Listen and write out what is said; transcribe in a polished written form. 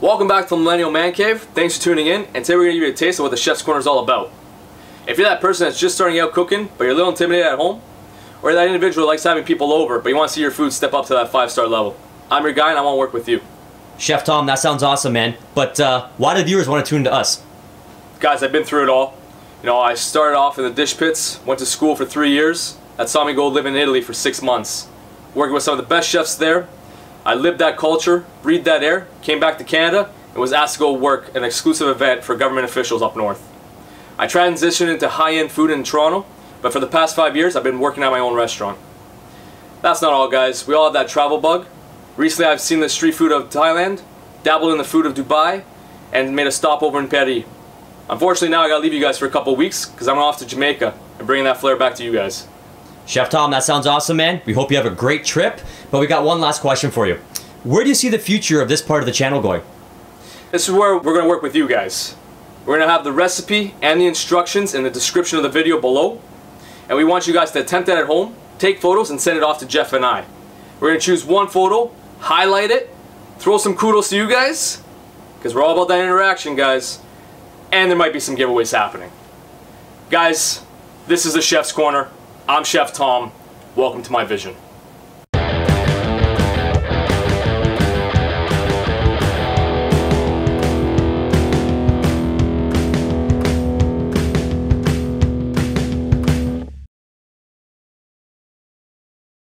Welcome back to the Millennial Man Cave. Thanks for tuning in, and today we're going to give you a taste of what the Chef's Corner is all about. If you're that person that's just starting out cooking, but you're a little intimidated at home, or that individual that likes having people over, but you want to see your food step up to that 5-star level, I'm your guy and I want to work with you. Chef Tom, that sounds awesome, man. But why do viewers want to tune to us? Guys, I've been through it all. You know, I started off in the dish pits, went to school for 3 years. That saw me go live in Italy for 6 months. Working with some of the best chefs there, I lived that culture, breathed that air, came back to Canada, and was asked to go work an exclusive event for government officials up north. I transitioned into high-end food in Toronto, but for the past 5 years I've been working at my own restaurant. That's not all, guys. We all have that travel bug. Recently I've seen the street food of Thailand, dabbled in the food of Dubai, and made a stopover in Paris. Unfortunately now I gotta leave you guys for a couple weeks because I'm off to Jamaica and bringing that flair back to you guys. Chef Tom, that sounds awesome, man. We hope you have a great trip, but we got one last question for you. Where do you see the future of this part of the channel going? This is where we're going to work with you guys. We're going to have the recipe and the instructions in the description of the video below, and we want you guys to attempt that at home, take photos, and send it off to Jeff and I. We're going to choose one photo, highlight it, throw some kudos to you guys, because we're all about that interaction, guys, and there might be some giveaways happening. Guys, this is the Chef's Corner. I'm Chef Tom. Welcome to my vision.